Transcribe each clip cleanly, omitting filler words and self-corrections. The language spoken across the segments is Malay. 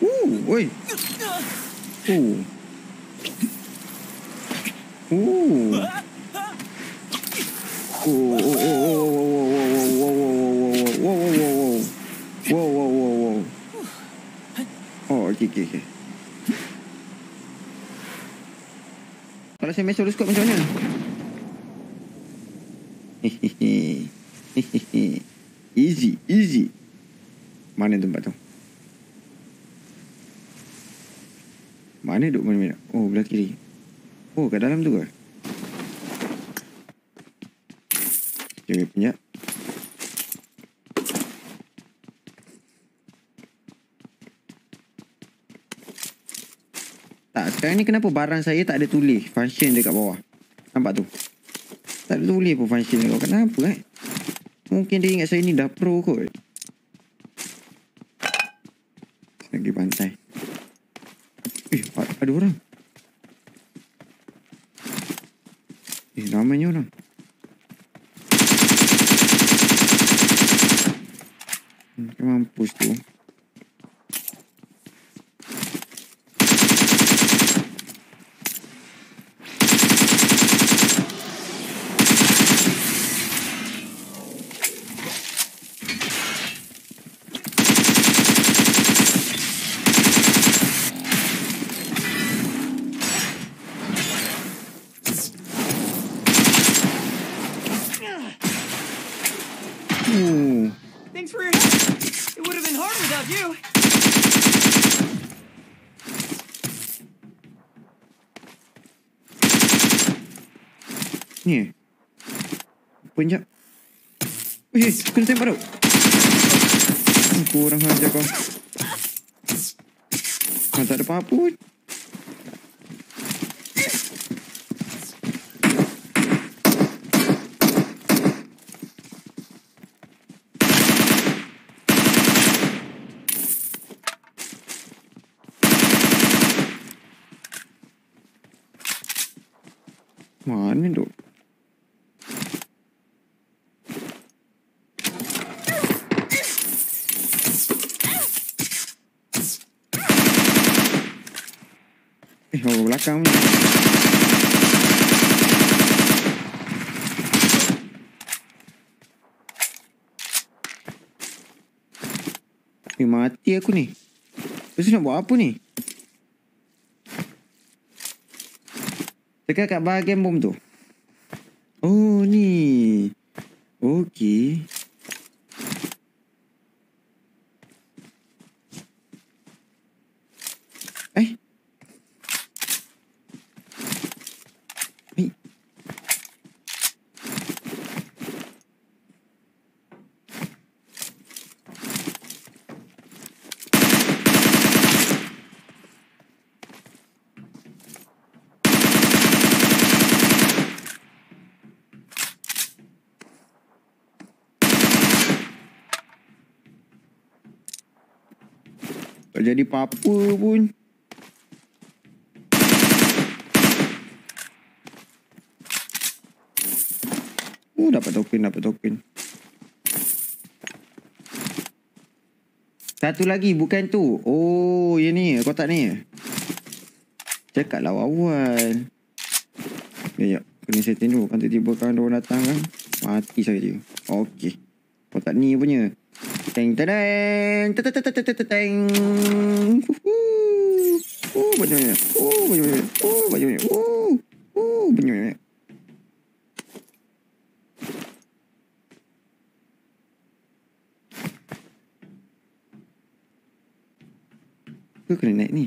Uy. Okay. Kalau saya masuk skop macam mana? Easy. Mana tempat tu? Mana duduk mana-mana? Oh, belah kiri. Oh, kat dalam tu ke? Jangan punya. Sekarang ni kenapa barang saya tak ada tulis function dekat bawah? Nampak tu? Tak ada tulis pun function dekat bawah. Kenapa eh? Mungkin dia ingat saya ni dah pro kot. Saya pergi pantai. Ada orang. Ramainya orang. Mampus tu. Thanks for your help. It would have been hard without you. Ni. Punjak. Weh, kena tembak tu. Kurang ajar kau. Kau tak ada apa-apa pun. Mana duk? Orang belakang ni. Mati aku ni. Lepas tu nak buat apa ni? Dekat kat bahagian bom tu. Oh ni. Okey. Jadi apa-apa pun. Oh, dapat token. Satu lagi, bukan tu. Oh, yang ni, kotak ni. Cakap lah awal-awal. Ya, kena setting dulu. Kan tiba-tiba kan orang datang kan. Mati saya je. Okey. Kotak ni punya. Teng teng teng teng teng teng teng. Oh banyak. Kau kena naik ni.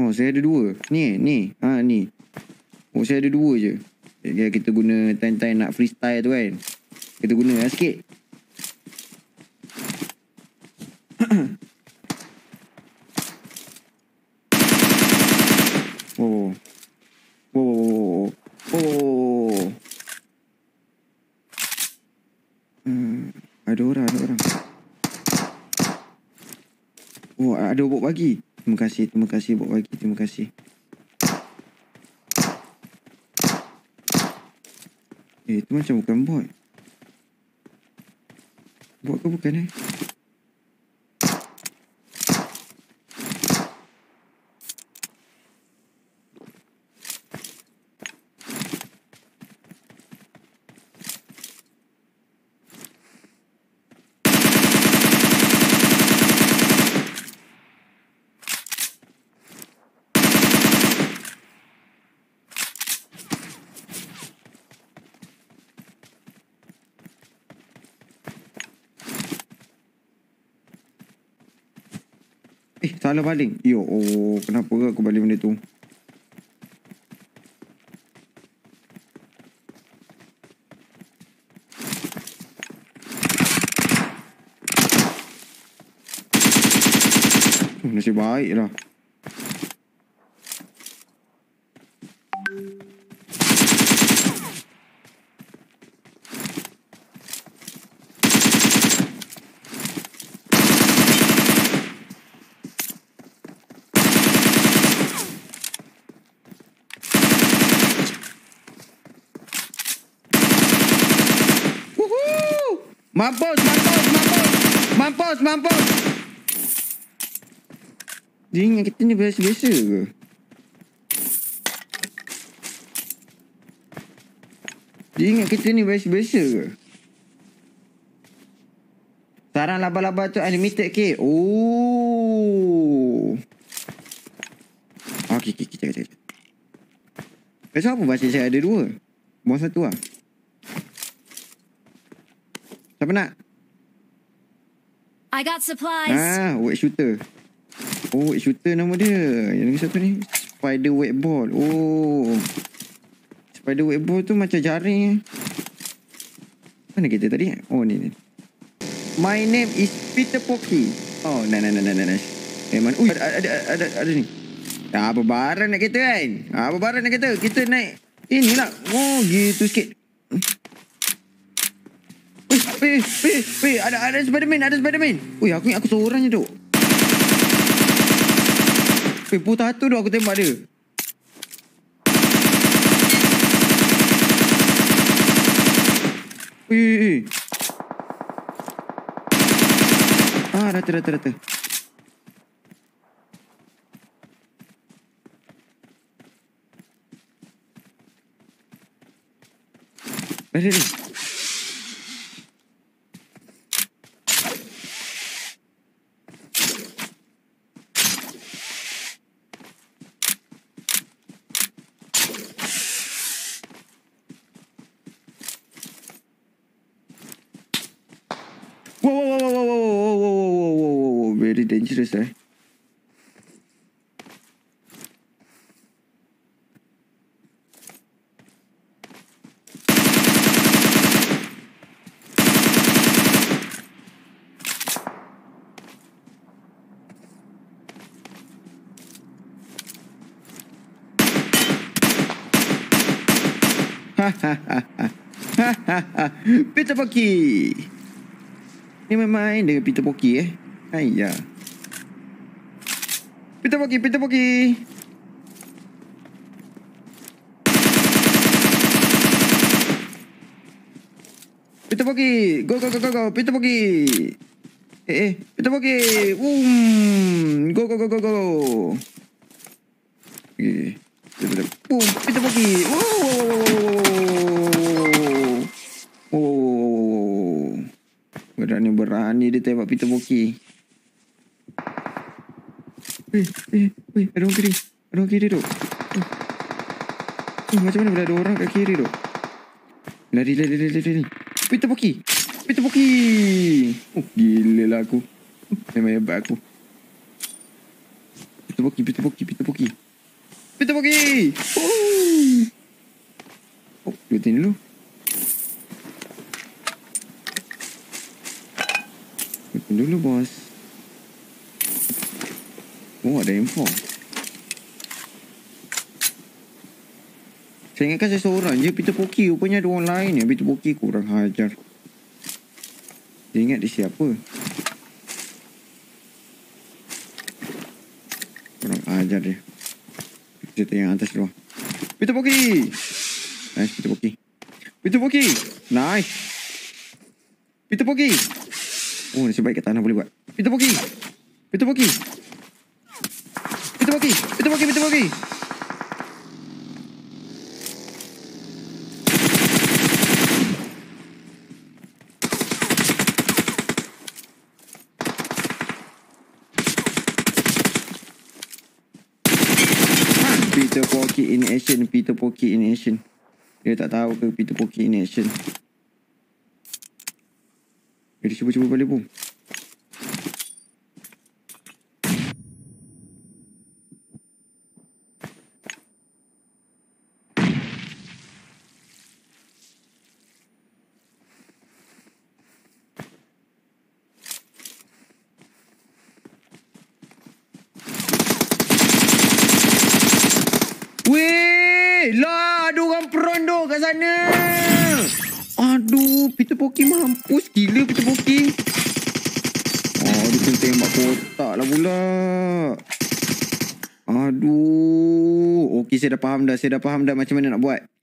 Oh, saya ada dua. Ni. Ha, ni. Oh, saya ada dua je. Kita guna time-time nak freestyle tu kan. Kita guna lah sikit. Oh. Ada orang. Oh, ada bot pagi. Terima kasih bot pagi. Terima kasih. Itu macam bukan bot. Bot ke bukan ? Salah baling. Yo, oh, kenapa ke aku baling benda tu? Nasib baik lah. Mampus. Dia ingat kita ni biasa-biasa ke? Sarang laba-laba tu unlimited ke? Oh. Okey, kita. Pasal apa baca saya ada dua? Buang satu lah. Siapa nak? I got supplies. Wet shooter. Oh, wet shooter nama dia. Yang lagi satu ni spider wet ball. Oh. Spider wet ball tu macam jaring. Mana kita tadi? Oh, ni. My name is Peter Pocky. Oh, nah. Memang ada ni. Apa barang nak kita kan? Kita naik ini lah. Oh, gitu sikit. Weh, ada Spiderman. Weh, aku ingat aku seorang je, duk. Weh, putar tu duk aku tembak dia. Weh. Rata. Balik. Whoa. Very dangerous, eh? Peter Vokey. Ni main-main dengan Peter Pocky . Ayah. Peter Pocky. Peter Pocky. Go. Peter Pocky. Peter Pocky. Go. Okay. Boom. Peter Pocky. Berani dia tembak Peter Vokey. Weh. Ada orang kiri duk. Macam mana bila ada orang kat kiri duk? Lari. Peter Vokey. Peter Pocky! Gile laku. Hebat aku. Peter Pocky, Peter Pocky, Peter Pocky. Peter Pocky! Oh, duitin dulu. Duitin dulu, bos. Oh, ada info. Saya ingatkan saya seorang je Peter Pocky. Rupanya ada orang lain ya Peter Pocky. Kurang hajar. Dia ingat dia siapa. Kurang hajar dia. Kita tengok atas dulu. Peter Pocky! Nice Peter Pocky. Peter Pocky! Nice! Peter Pocky! Oh nasib baik kat tanah boleh buat. Peter Pocky! Peter Pocky! Peter Pocky! Peter Pocky! Peter Pocky! Peter Pocky in action. Peter Pocky in action. Dia tak tahu ke Peter Pocky in action. Dia cuba-cuba balik pun. Lah, ada orang perondo kat sana. Aduh, Peter Pocky mampus. Gila Peter Pocky. Oh, dia kena tembak kotak lah pula. Aduh. Okey, saya dah faham dah. Macam mana nak buat.